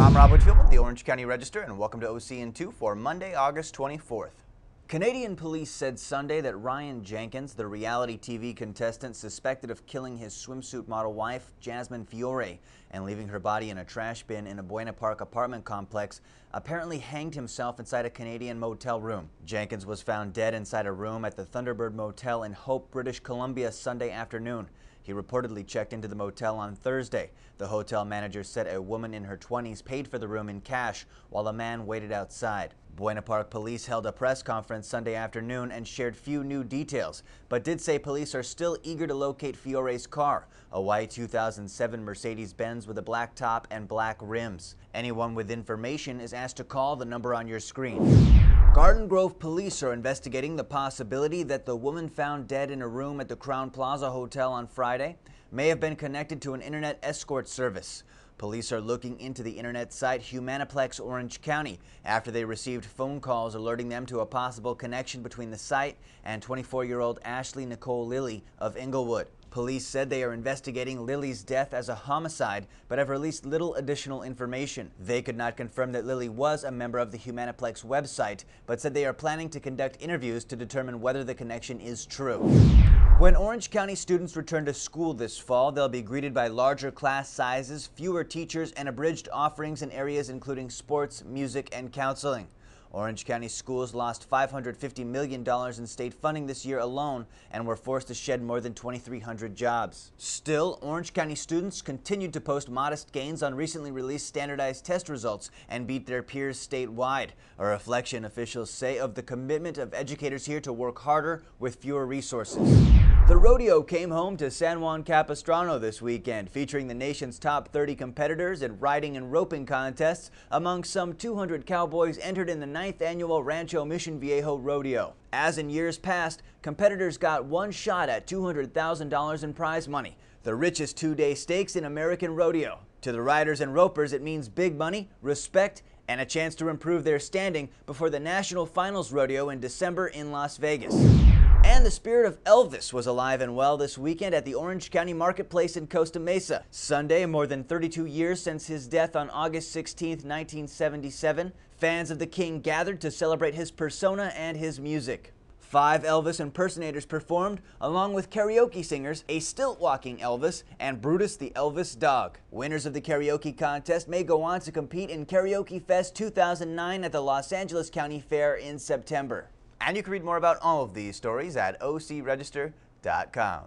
I'm Rob Whitfield with the Orange County Register, and welcome to OCN2 for Monday, August 24th. Canadian police said Sunday that Ryan Jenkins, the reality TV contestant suspected of killing his swimsuit model wife, Jasmine Fiore, and leaving her body in a trash bin in a Buena Park apartment complex, apparently hanged himself inside a Canadian motel room. Jenkins was found dead inside a room at the Thunderbird Motel in Hope, British Columbia, Sunday afternoon. He reportedly checked into the motel on Thursday. The hotel manager said a woman in her 20s paid for the room in cash while a man waited outside. Buena Park police held a press conference Sunday afternoon and shared few new details, but did say police are still eager to locate Fiore's car, a white 2007 Mercedes-Benz with a black top and black rims. Anyone with information is asked to call the number on your screen. Garden Grove police are investigating the possibility that the woman found dead in a room at the Crowne Plaza Hotel on Friday may have been connected to an internet escort service. Police are looking into the internet site Humaniplex Orange County after they received phone calls alerting them to a possible connection between the site and 24-year-old Ashley Nicole Lilly of Inglewood. Police said they are investigating Lilly's death as a homicide, but have released little additional information. They could not confirm that Lilly was a member of the Humaniplex website, but said they are planning to conduct interviews to determine whether the connection is true. When Orange County students return to school this fall, they'll be greeted by larger class sizes, fewer teachers, and abridged offerings in areas including sports, music, and counseling. Orange County schools lost $550 million in state funding this year alone and were forced to shed more than 2,300 jobs. Still, Orange County students continued to post modest gains on recently released standardized test results and beat their peers statewide, a reflection, officials say, of the commitment of educators here to work harder with fewer resources. The rodeo came home to San Juan Capistrano this weekend, featuring the nation's top 30 competitors in riding and roping contests. Among some 200 cowboys entered in the 9th annual Rancho Mission Viejo Rodeo. As in years past, competitors got one shot at $200,000 in prize money, the richest two-day stakes in American rodeo. To the riders and ropers, it means big money, respect, and a chance to improve their standing before the National Finals Rodeo in December in Las Vegas. And the spirit of Elvis was alive and well this weekend at the Orange County Marketplace in Costa Mesa. Sunday, more than 32 years since his death on August 16, 1977, fans of the King gathered to celebrate his persona and his music. 5 Elvis impersonators performed, along with karaoke singers, a stilt-walking Elvis and Brutus the Elvis dog. Winners of the karaoke contest may go on to compete in Karaoke Fest 2009 at the Los Angeles County Fair in September. And you can read more about all of these stories at ocregister.com.